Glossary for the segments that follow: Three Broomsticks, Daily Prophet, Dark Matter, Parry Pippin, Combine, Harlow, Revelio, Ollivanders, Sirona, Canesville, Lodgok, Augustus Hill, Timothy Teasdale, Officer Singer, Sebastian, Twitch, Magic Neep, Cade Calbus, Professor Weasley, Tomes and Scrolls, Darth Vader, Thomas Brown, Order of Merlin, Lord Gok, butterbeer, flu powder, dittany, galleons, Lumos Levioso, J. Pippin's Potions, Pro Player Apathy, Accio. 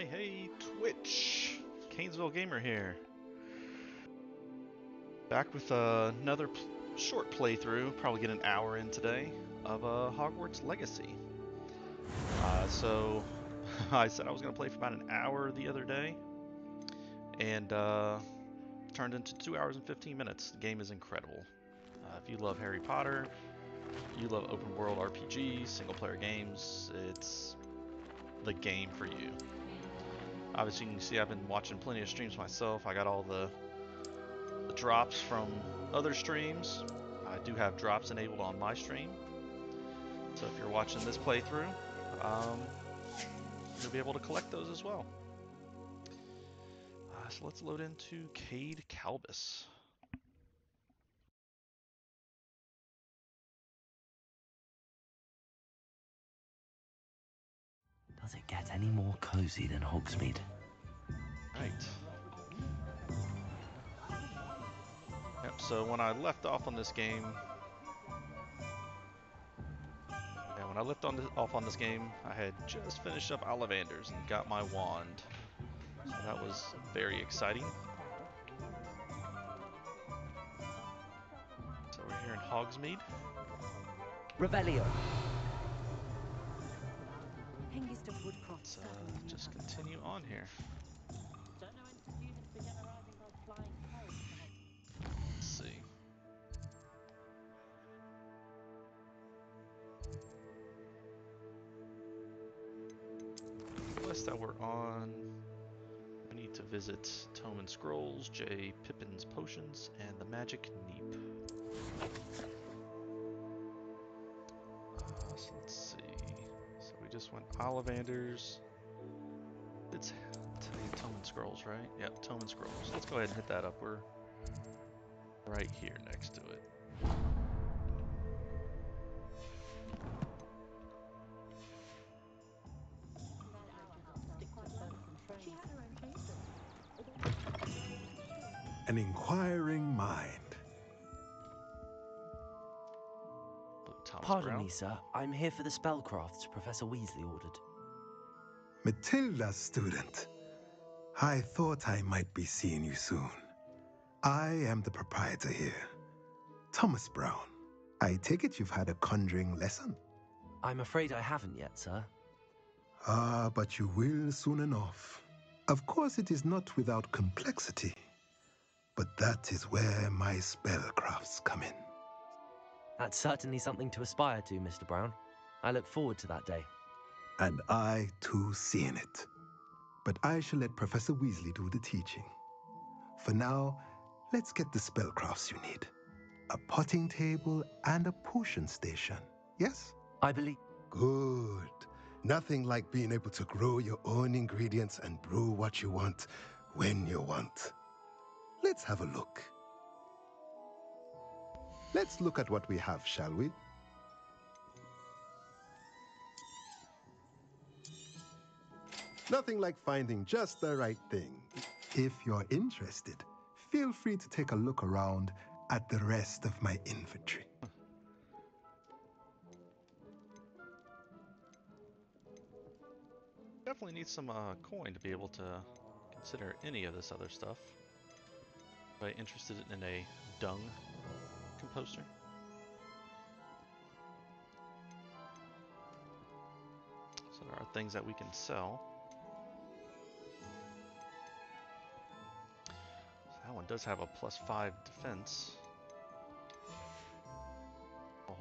Hey, hey, Twitch! Canesville Gamer here. Back with another short playthrough, probably get an hour in today, of Hogwarts Legacy. So, I said I was going to play for about an hour the other day, and turned into 2 hours and 15 minutes. The game is incredible. If you love Harry Potter, you love open world RPGs, single player games, it's the game for you. Obviously you can see I've been watching plenty of streams myself. I got all the drops from other streams. I do have drops enabled on my stream. So if you're watching this playthrough, you'll be able to collect those as well. So let's load into Cade Calbus. Does it get any more cozy than Hogsmeade? Right. Yep, so when I left off on this game... Yeah, when I left off on this game, I had just finished up Ollivanders and got my wand. So that was very exciting. So we're here in Hogsmeade. Revelio. Let's just continue on here. Let's see. The quest that we're on, we need to visit Tomes and Scrolls, J. Pippin's Potions, and the Magic Neep. So let's see. Just went Ollivanders. It's Tomes and Scrolls, right? Yep, Tomes and Scrolls. Let's go ahead and hit that up. We're right here next to it. An inquiring mind. Pardon me, sir. I'm here for the spellcrafts Professor Weasley ordered. Matilda, student. I thought I might be seeing you soon. I am the proprietor here, Thomas Brown. I take it you've had a conjuring lesson? I'm afraid I haven't yet, sir. Ah, but you will soon enough. Of course, it is not without complexity, but that is where my spellcrafts come in. That's certainly something to aspire to, Mr. Brown. I look forward to that day. And I, too, seeing it. But I shall let Professor Weasley do the teaching. For now, let's get the spellcrafts you need. A potting table and a potion station, yes? I believe... Good. Nothing like being able to grow your own ingredients and brew what you want, when you want. Let's have a look. Let's look at what we have, shall we? Nothing like finding just the right thing. If you're interested, feel free to take a look around at the rest of my inventory. Definitely need some coin to be able to consider any of this other stuff. But interested in a dung poster. So there are things that we can sell. So that one does have a +5 defense.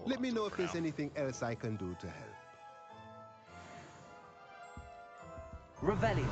Let me know if there's anything else I can do to help. Revelio.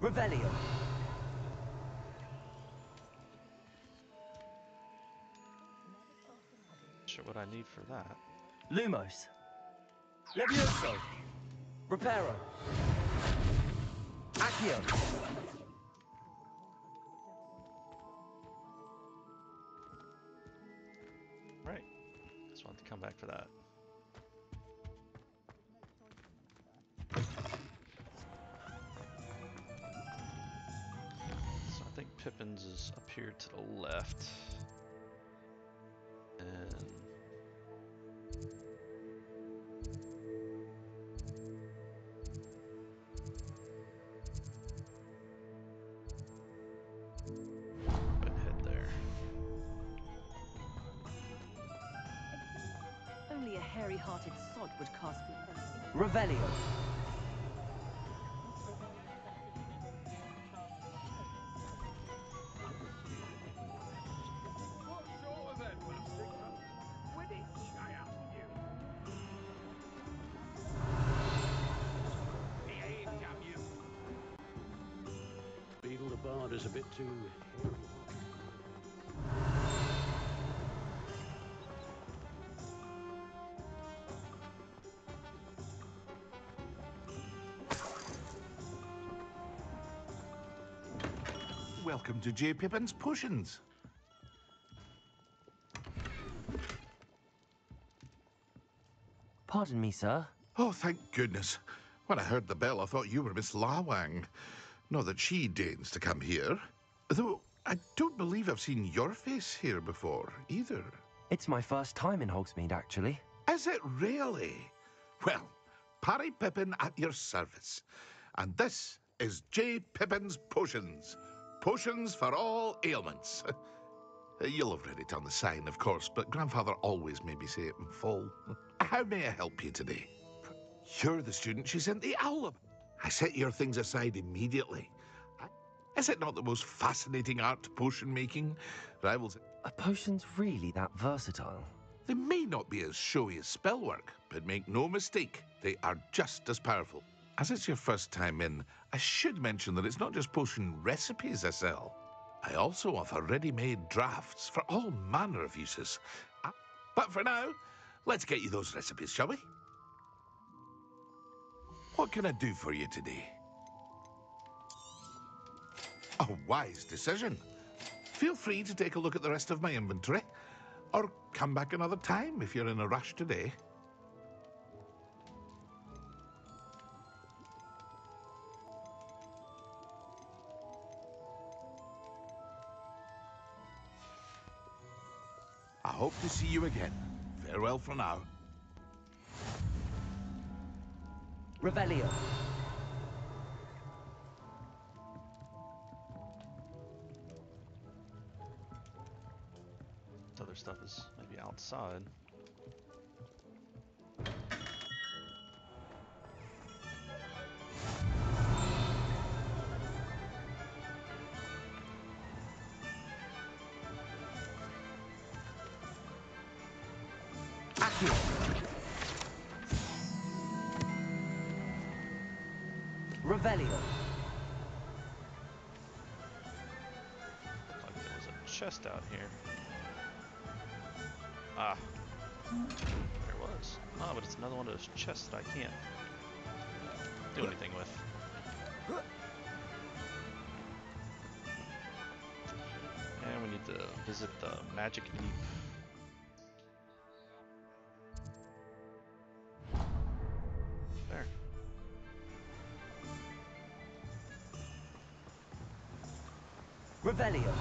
Revelio. sure what I need for that. Lumos Levioso. Reparo. Accio. Right. Just wanted to come back for that. So I think Pippin's is up here to the left. And Revelio. Beetle the Bard is a bit too. Welcome to J. Pippin's Potions. Pardon me, sir. Oh, thank goodness. When I heard the bell, I thought you were Miss Lawang. Not that she deigns to come here. Though, I don't believe I've seen your face here before, either. It's my first time in Hogsmeade, actually. Is it really? Well, Parry Pippin at your service. And this is J. Pippin's Potions. Potions for all ailments. You'll have read it on the sign, of course, but Grandfather always made me say it in full. How may I help you today? You're the student she sent the owl up. I set your things aside immediately. Is it not the most fascinating art, potion making? Rivals. Are potions really that versatile? They may not be as showy as spellwork, but make no mistake, they are just as powerful. As it's your first time in, I should mention that it's not just potion recipes I sell. I also offer ready-made drafts for all manner of uses. But for now, let's get you those recipes, shall we? What can I do for you today? A wise decision. Feel free to take a look at the rest of my inventory, or come back another time if you're in a rush today. Hope to see you again. Farewell for now. Revelio. This other stuff is maybe outside. Revelio. Looks like there was a chest out here. Ah, there was. Ah, but it's another one of those chests that I can't do anything with. And we need to visit the Magic Neep. Revelio.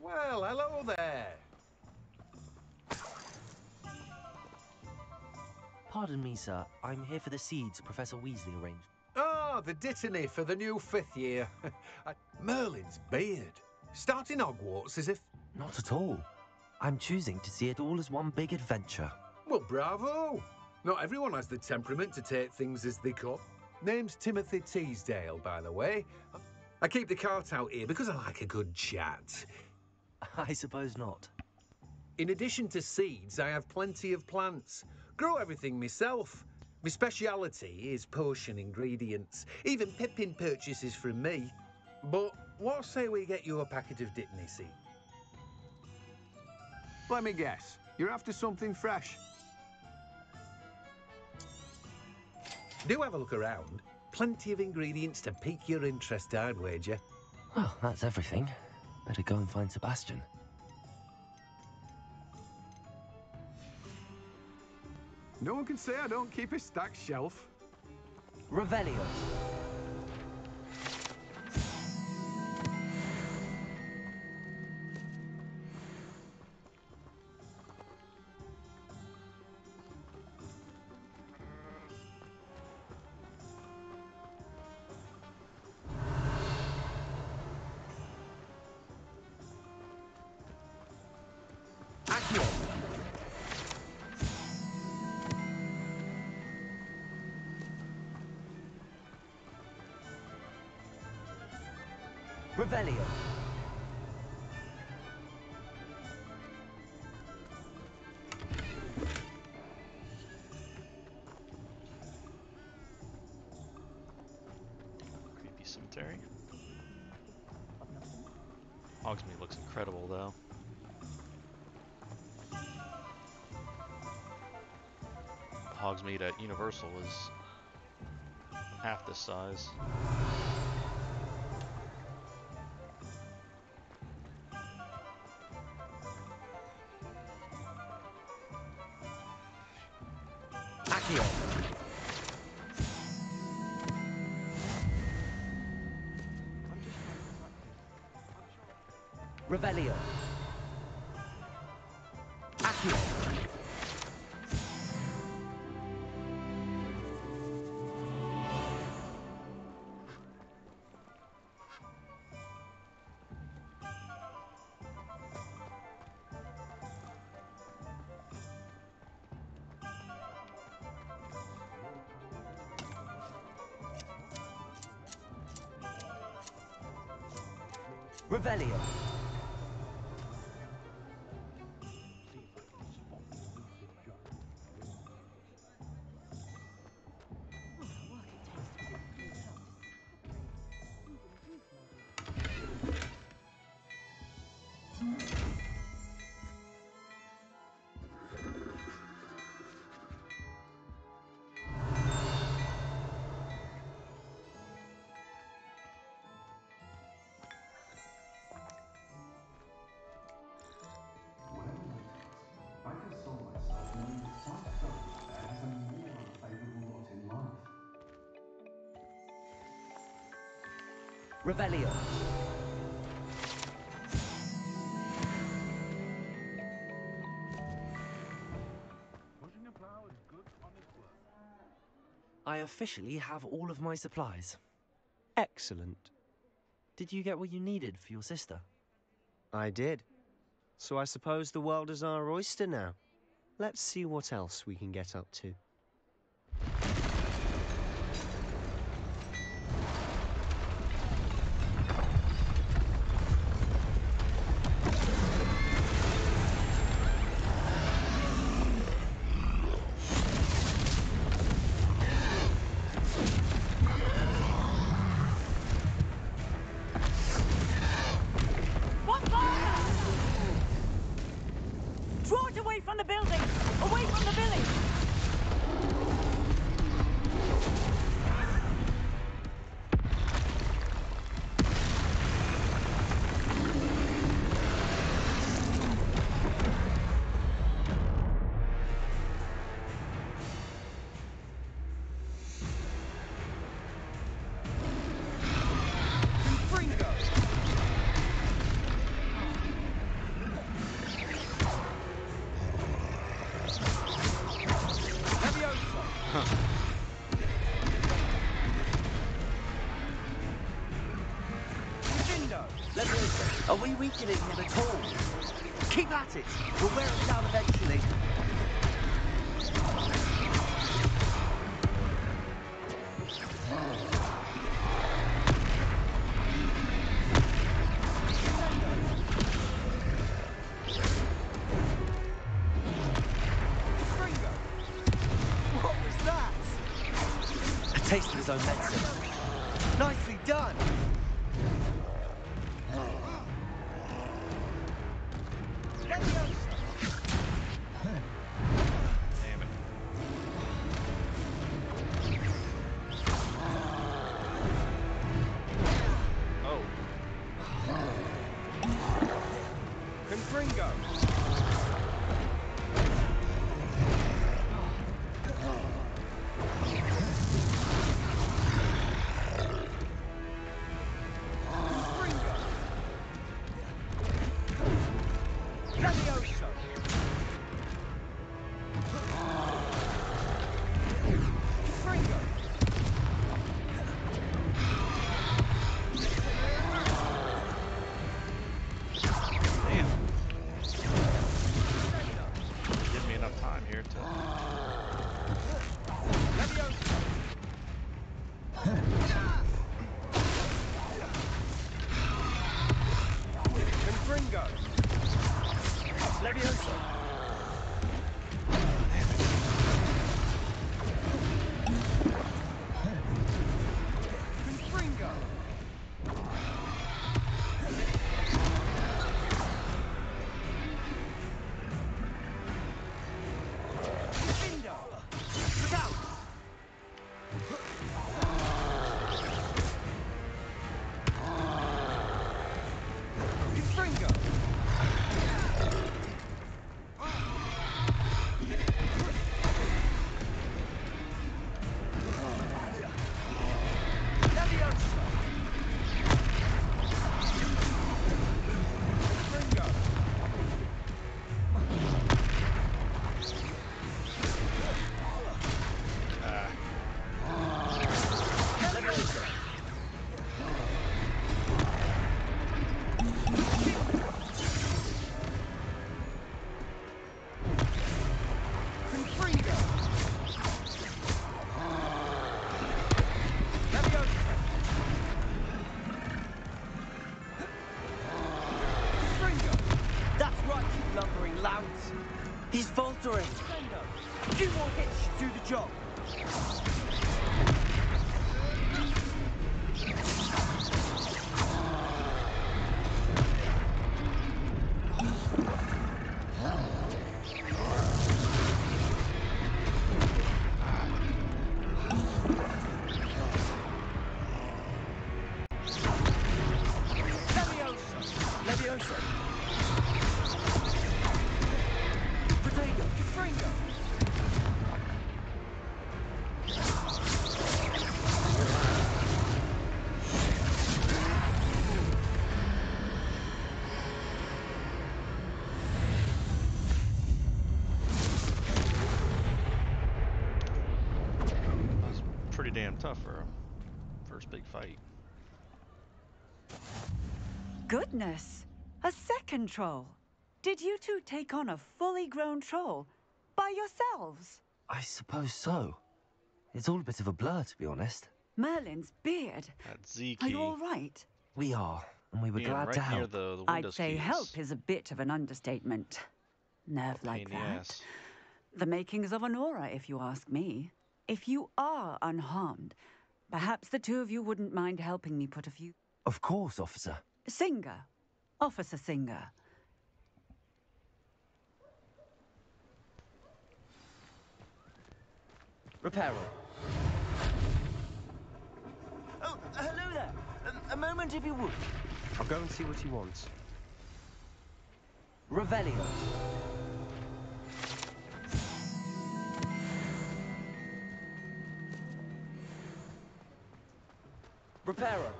Well, hello there. Pardon me, sir. I'm here for the seeds Professor Weasley arranged. Ah, the dittany for the new fifth year. Merlin's beard. Starting Hogwarts as if... Not at all. I'm choosing to see it all as one big adventure. Well, bravo. Not everyone has the temperament to take things as they come. Name's Timothy Teasdale, by the way. I keep the cart out here because I like a good chat. I suppose not. In addition to seeds, I have plenty of plants. Grow everything myself. My speciality is potion ingredients. Even Pippin purchases from me. But what say we get you a packet of dittany seed? Let me guess. You're after something fresh. Do have a look around. Plenty of ingredients to pique your interest, I'd wager. Well, that's everything. Better go and find Sebastian. No one can say I don't keep a stacked shelf. Revelio. Revelio. Creepy cemetery. Hogsmeade looks incredible, though. Hogsmeade at Universal was half this size. Revelio. Accio. Revelio. Revelio. I officially have all of my supplies. Excellent. Did you get what you needed for your sister? I did. So I suppose the world is our oyster now. Let's see what else we can get up to. Weakening him at all. Keep at it. We'll wear it down eventually. What was that? A taste of his own medicine. Nicely done. Damn tough for a first big fight. Goodness! A second troll! Did you two take on a fully grown troll by yourselves? I suppose so. It's all a bit of a blur, to be honest. Merlin's beard. Are you all right? We are, and we were glad to help. I'd say help is a bit of an understatement. Nerve like that. The makings of an aura, if you ask me. If you are unharmed, perhaps the two of you wouldn't mind helping me put a few... Of course, Officer. Singer. Officer Singer. Reparo. Oh, hello there. A moment, if you would. I'll go and see what he wants. Revelio. Reparo.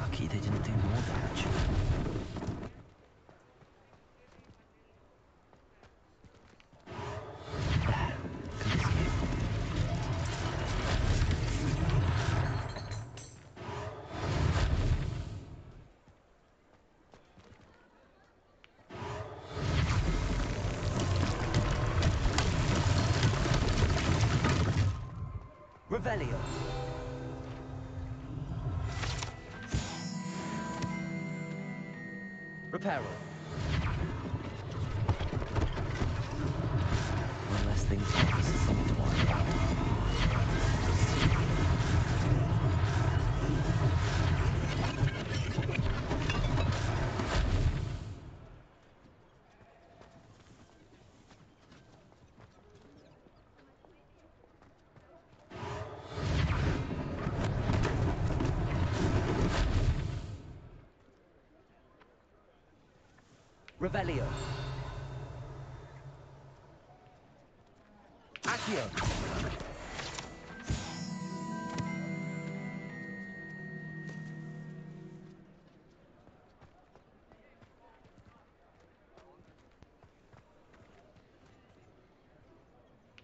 Lucky they didn't do more damage. Reparo. One less thing to focus on something to worry about. Revelio. Accio.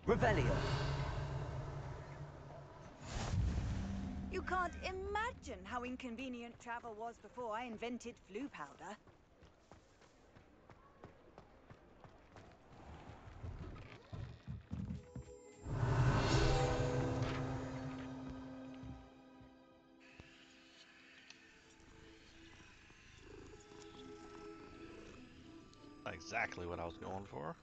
Revelio. You can't imagine how inconvenient travel was before I invented flu powder. Exactly what I was going for.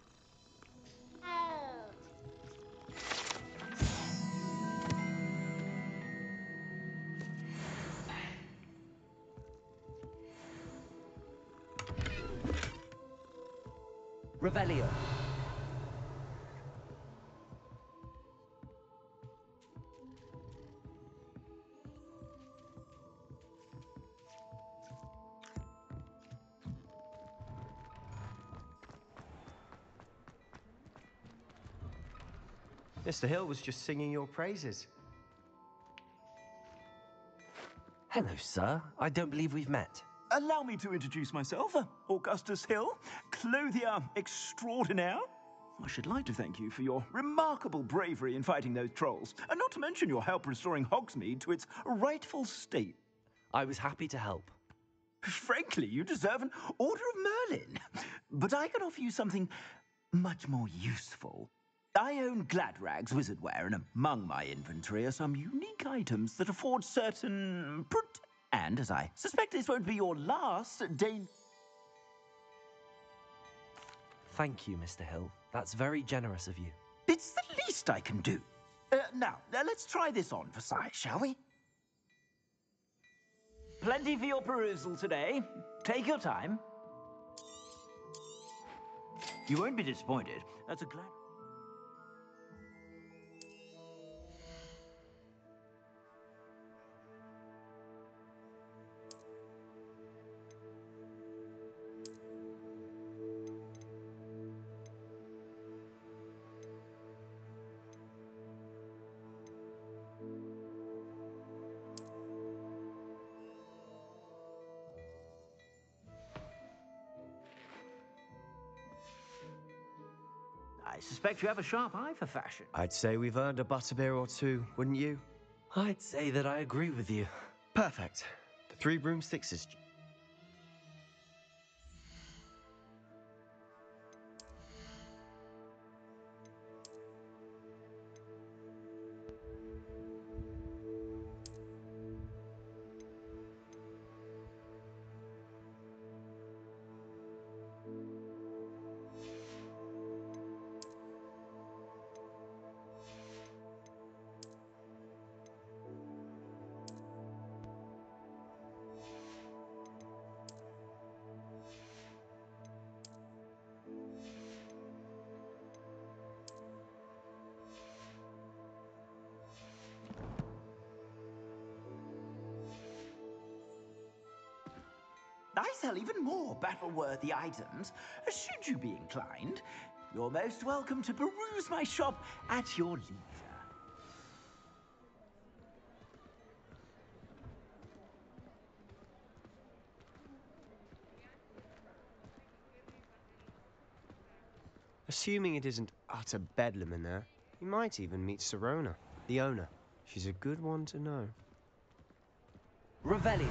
Revelio. Mr. Hill was just singing your praises. Hello, sir. I don't believe we've met. Allow me to introduce myself, Augustus Hill, clothier extraordinaire. I should like to thank you for your remarkable bravery in fighting those trolls, and not to mention your help restoring Hogsmeade to its rightful state. I was happy to help. Frankly, you deserve an Order of Merlin, but I can offer you something much more useful. I own Gladrags wizardware, and among my inventory are some unique items that afford certain and, as I suspect this won't be your last day... Thank you, Mr. Hill. That's very generous of you. It's the least I can do. Now, let's try this on for size, shall we? Plenty for your perusal today. Take your time. You won't be disappointed. That's a glad... I suspect you have a sharp eye for fashion. I'd say we've earned a butterbeer or two, wouldn't you? I'd say that I agree with you. Perfect. The Three Broomsticks is... I sell even more battle-worthy items, should you be inclined. You're most welcome to peruse my shop at your leisure. Assuming it isn't utter bedlam in there, you might even meet Sirona, the owner. She's a good one to know. Revelio.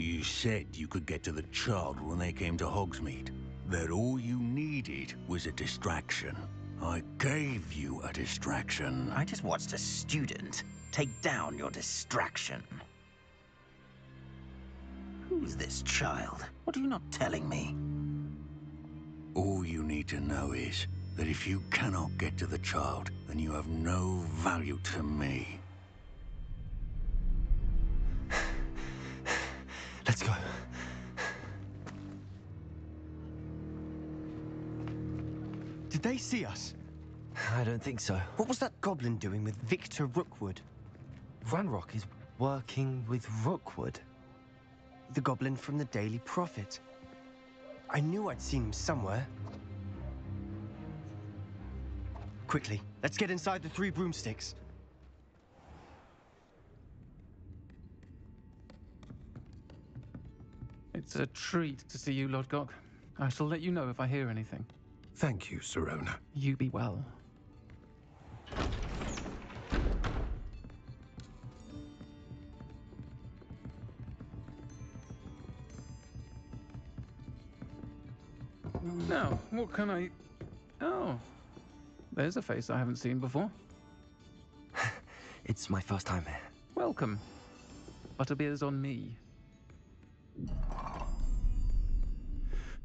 You said you could get to the child when they came to Hogsmeade. That all you needed was a distraction. I gave you a distraction. I just watched a student take down your distraction. Who's this child? What are you not telling me? All you need to know is that if you cannot get to the child, then you have no value to me. Let's go. Did they see us? I don't think so. What was that goblin doing with Victor Rookwood? Ranrok is working with Rookwood, the goblin from the Daily Prophet. I knew I'd seen him somewhere. Quickly, let's get inside the Three Broomsticks. It's a treat to see you, Lord Gok. I shall let you know if I hear anything. Thank you, Sirona. You be well. Now, what can I... Oh, there's a face I haven't seen before. It's my first time here. Welcome. Butterbeer's on me.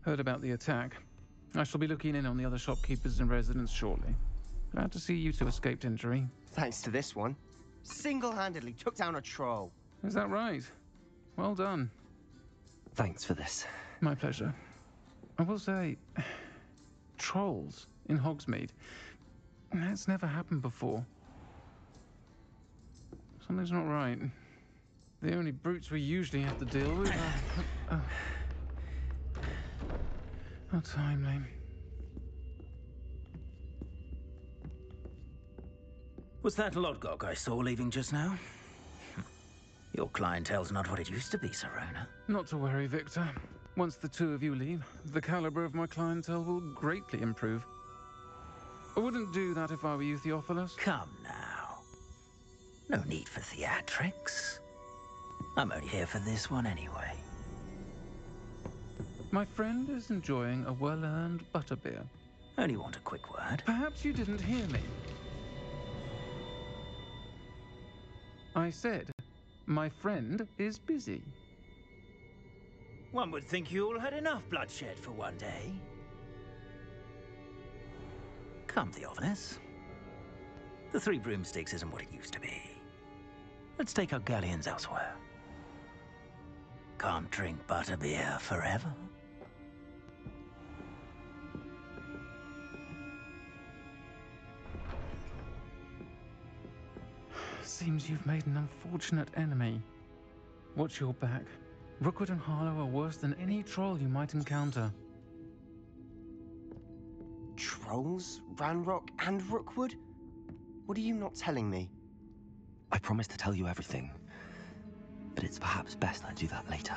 Heard about the attack. I shall be looking in on the other shopkeepers and residents shortly. Glad to see you two escaped injury. Thanks to this one. Single-handedly took down a troll. Is that right? Well done. Thanks for this. My pleasure. I will say, trolls in Hogsmeade. That's never happened before. Something's not right. The only brutes we usually have to deal with are... How timely. Was that Lodgok I saw leaving just now? Your clientele's not what it used to be, Sirona. Not to worry, Victor. Once the two of you leave, the caliber of my clientele will greatly improve. I wouldn't do that if I were you, Theophilus. Come now. No need for theatrics. I'm only here for this one anyway. My friend is enjoying a well-earned butterbeer. Only want a quick word. Perhaps you didn't hear me. I said, my friend is busy. One would think you all had enough bloodshed for one day. Come, Theophilus. The Three Broomsticks isn't what it used to be. Let's take our galleons elsewhere. Can't drink butterbeer forever. Seems you've made an unfortunate enemy. Watch your back. Rookwood and Harlow are worse than any troll you might encounter. Trolls? Ranrok and Rookwood? What are you not telling me? I promised to tell you everything, but it's perhaps best I do that later.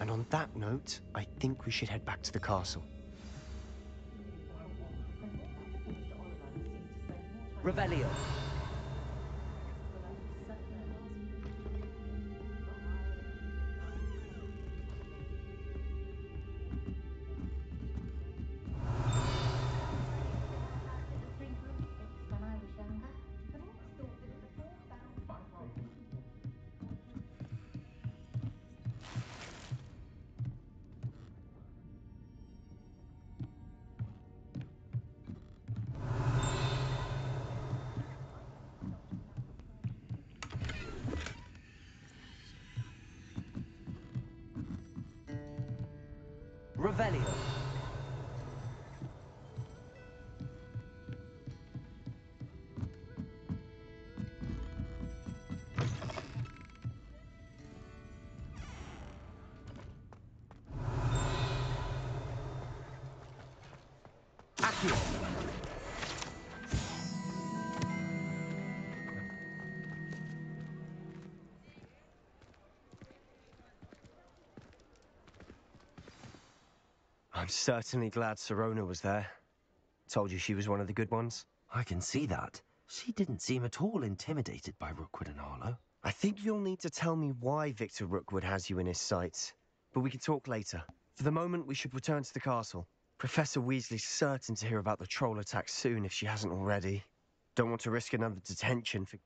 And on that note, I think we should head back to the castle. Revelio. Accio. I'm certainly glad Sirona was there. Told you she was one of the good ones. I can see that. She didn't seem at all intimidated by Rookwood and Harlow. I think you'll need to tell me why Victor Rookwood has you in his sights. But we can talk later. For the moment, we should return to the castle. Professor Weasley's certain to hear about the troll attack soon if she hasn't already. Don't want to risk another detention for...